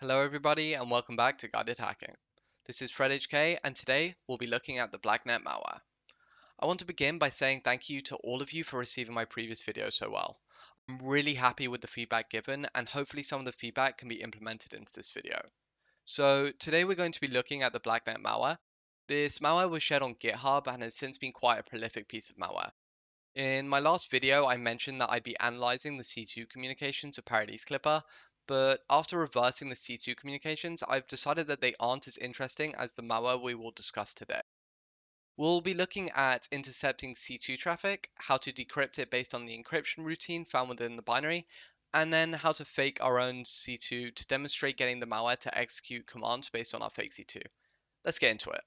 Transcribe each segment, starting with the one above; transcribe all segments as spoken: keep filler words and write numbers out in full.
Hello everybody and welcome back to Guided Hacking. This is Fred H K and today we'll be looking at the BlackNET malware. I want to begin by saying thank you to all of you for receiving my previous video so well. I'm really happy with the feedback given and hopefully some of the feedback can be implemented into this video. So today we're going to be looking at the BlackNET malware. This malware was shared on GitHub and has since been quite a prolific piece of malware. In my last video I mentioned that I'd be analysing the C two communications of Paradise Clipper, but after reversing the C two communications, I've decided that they aren't as interesting as the malware we will discuss today. We'll be looking at intercepting C two traffic, how to decrypt it based on the encryption routine found within the binary, and then how to fake our own C two to demonstrate getting the malware to execute commands based on our fake C two. Let's get into it.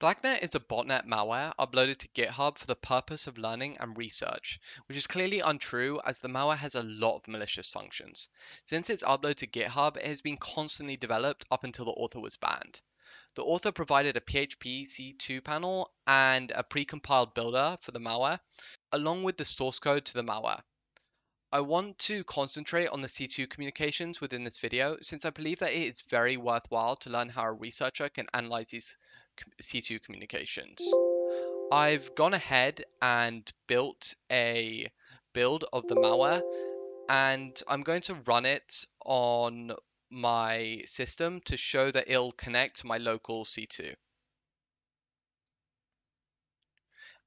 BlackNET is a botnet malware uploaded to GitHub for the purpose of learning and research, which is clearly untrue as the malware has a lot of malicious functions. Since its upload to GitHub, it has been constantly developed up until the author was banned. The author provided a P H P C two panel and a precompiled builder for the malware, along with the source code to the malware. I want to concentrate on the C two communications within this video since I believe that it is very worthwhile to learn how a researcher can analyze these C two communications. I've gone ahead and built a build of the malware and I'm going to run it on my system to show that it'll connect to my local C two.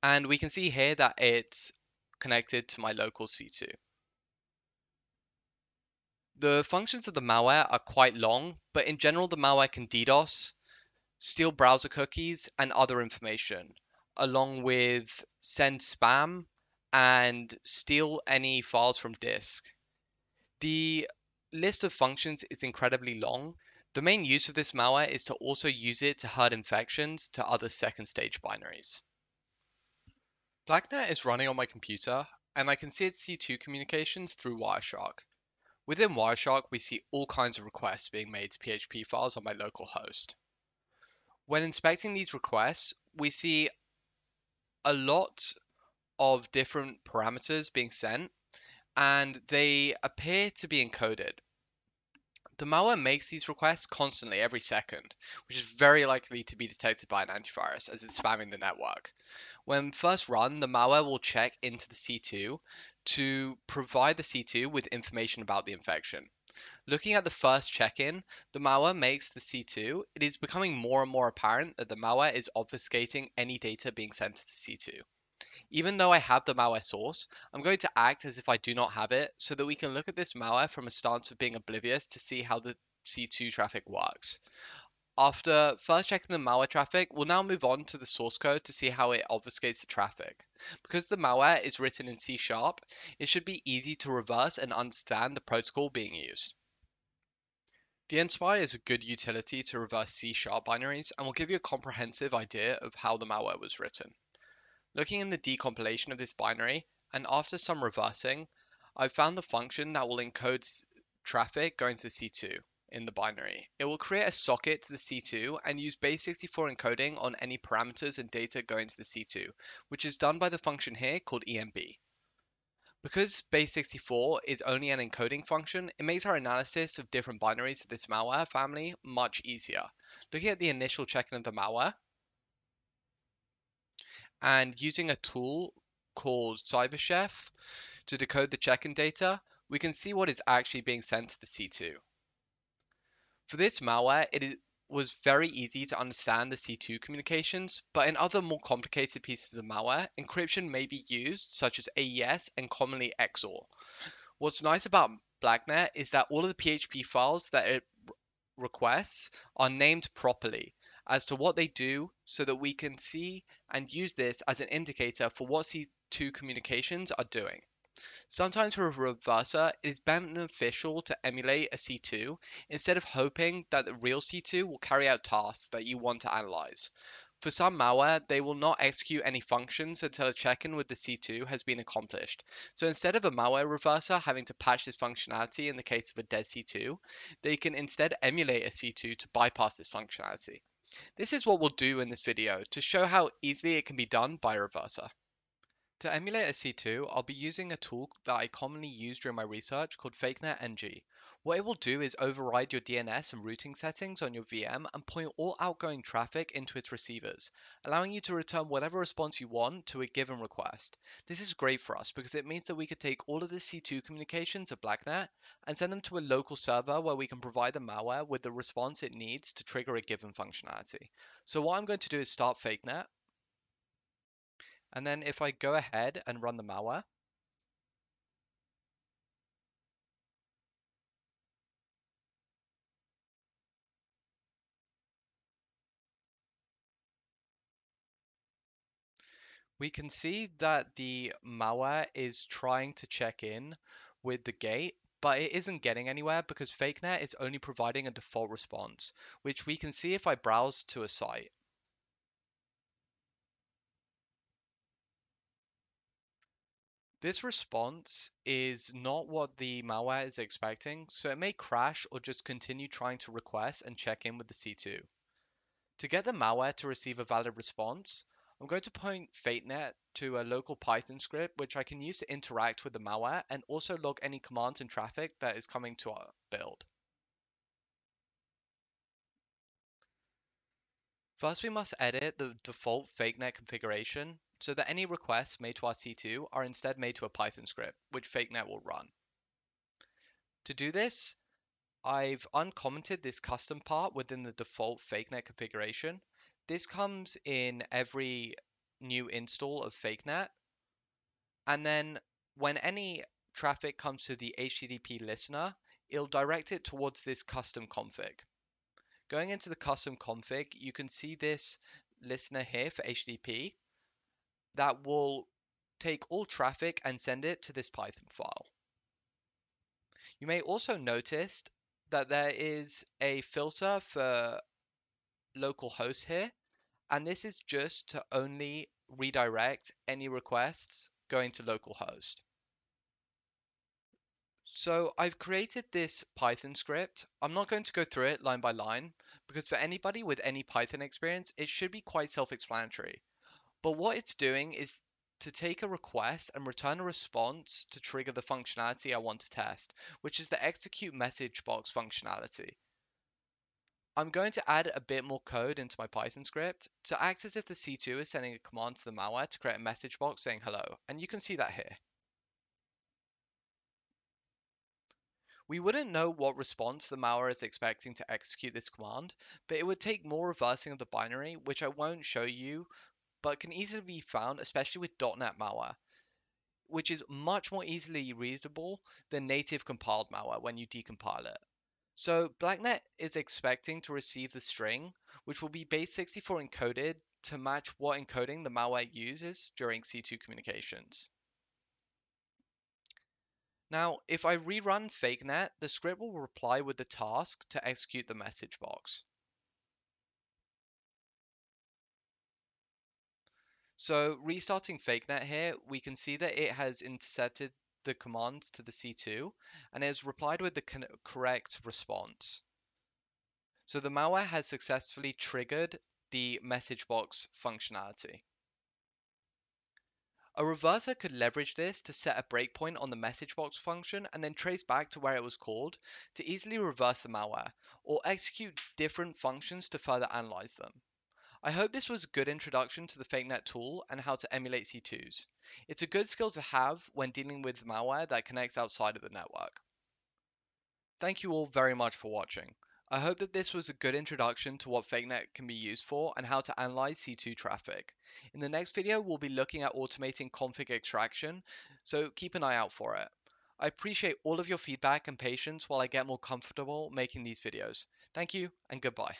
And we can see here that it's connected to my local C two. The functions of the malware are quite long, but in general the malware can DDoS, steal browser cookies and other information, along with send spam and steal any files from disk. The list of functions is incredibly long. The main use of this malware is to also use it to herd infections to other second stage binaries. BlackNET is running on my computer and I can see its C two communications through Wireshark. Within Wireshark, we see all kinds of requests being made to P H P files on my local host. When inspecting these requests, we see a lot of different parameters being sent, and they appear to be encoded. The malware makes these requests constantly every second, which is very likely to be detected by an antivirus as it's spamming the network. When first run, the malware will check into the C two to provide the C two with information about the infection. Looking at the first check-in the malware makes the C two, it is becoming more and more apparent that the malware is obfuscating any data being sent to the C two. Even though I have the malware source, I'm going to act as if I do not have it so that we can look at this malware from a stance of being oblivious to see how the C two traffic works. After first checking the malware traffic, we'll now move on to the source code to see how it obfuscates the traffic. Because the malware is written in C sharp, it should be easy to reverse and understand the protocol being used. dnSpy is a good utility to reverse C sharp binaries and will give you a comprehensive idea of how the malware was written. Looking in the decompilation of this binary, and after some reversing, I've found the function that will encode traffic going to the C two in the binary. It will create a socket to the C two and use base sixty-four encoding on any parameters and data going to the C two, which is done by the function here called E M B. Because base sixty-four is only an encoding function, it makes our analysis of different binaries of this malware family much easier. Looking at the initial check-in of the malware, and using a tool called CyberChef to decode the check-in data, we can see what is actually being sent to the C two. For this malware, it is, was very easy to understand the C two communications, but in other more complicated pieces of malware, encryption may be used, such as A E S and commonly X O R. What's nice about BlackNET is that all of the P H P files that it requests are named properly as to what they do so that we can see and use this as an indicator for what C two communications are doing. Sometimes for a reverser, it is beneficial to emulate a C two instead of hoping that the real C two will carry out tasks that you want to analyze. For some malware, they will not execute any functions until a check-in with the C two has been accomplished. So instead of a malware reverser having to patch this functionality in the case of a dead C two, they can instead emulate a C two to bypass this functionality. This is what we'll do in this video to show how easily it can be done by a reverser. To emulate a C two, I'll be using a tool that I commonly use during my research called FakeNet N G. What it will do is override your D N S and routing settings on your V M and point all outgoing traffic into its receivers, allowing you to return whatever response you want to a given request. This is great for us because it means that we could take all of the C two communications of BlackNET and send them to a local server where we can provide the malware with the response it needs to trigger a given functionality. So what I'm going to do is start FakeNet. And then if I go ahead and run the malware, we can see that the malware is trying to check in with the gate, but it isn't getting anywhere because FakeNet is only providing a default response, which we can see if I browse to a site. This response is not what the malware is expecting, so it may crash or just continue trying to request and check in with the C two. To get the malware to receive a valid response, I'm going to point FakeNet to a local Python script, which I can use to interact with the malware and also log any commands and traffic that is coming to our build. First, we must edit the default FakeNet configuration so that any requests made to our C two are instead made to a Python script, which FakeNet will run. To do this, I've uncommented this custom part within the default FakeNet configuration. This comes in every new install of FakeNet. And then when any traffic comes to the H T T P listener, it'll direct it towards this custom config. Going into the custom config, you can see this listener here for H T T P that will take all traffic and send it to this Python file. You may also notice that there is a filter for local host here, and this is just to only redirect any requests going to local host. So I've created this Python script. I'm not going to go through it line by line because for anybody with any Python experience, it should be quite self-explanatory. But what it's doing is to take a request and return a response to trigger the functionality I want to test, which is the execute message box functionality. I'm going to add a bit more code into my Python script to act as if the C two is sending a command to the malware to create a message box saying hello, and you can see that here. We wouldn't know what response the malware is expecting to execute this command, but it would take more reversing of the binary, which I won't show you, but can easily be found, especially with dot net malware, which is much more easily readable than native compiled malware when you decompile it. So BlackNET is expecting to receive the string, which will be base sixty-four encoded to match what encoding the malware uses during C two communications. Now, if I rerun FakeNet, the script will reply with the task to execute the message box. So restarting FakeNet here, we can see that it has intercepted the commands to the C two and it has replied with the correct response. So the malware has successfully triggered the message box functionality. A reverser could leverage this to set a breakpoint on the message box function and then trace back to where it was called to easily reverse the malware or execute different functions to further analyze them. I hope this was a good introduction to the FakeNet tool and how to emulate C twos. It's a good skill to have when dealing with malware that connects outside of the network. Thank you all very much for watching. I hope that this was a good introduction to what FakeNet can be used for and how to analyze C two traffic. In the next video, we'll be looking at automating config extraction, so keep an eye out for it. I appreciate all of your feedback and patience while I get more comfortable making these videos. Thank you and goodbye.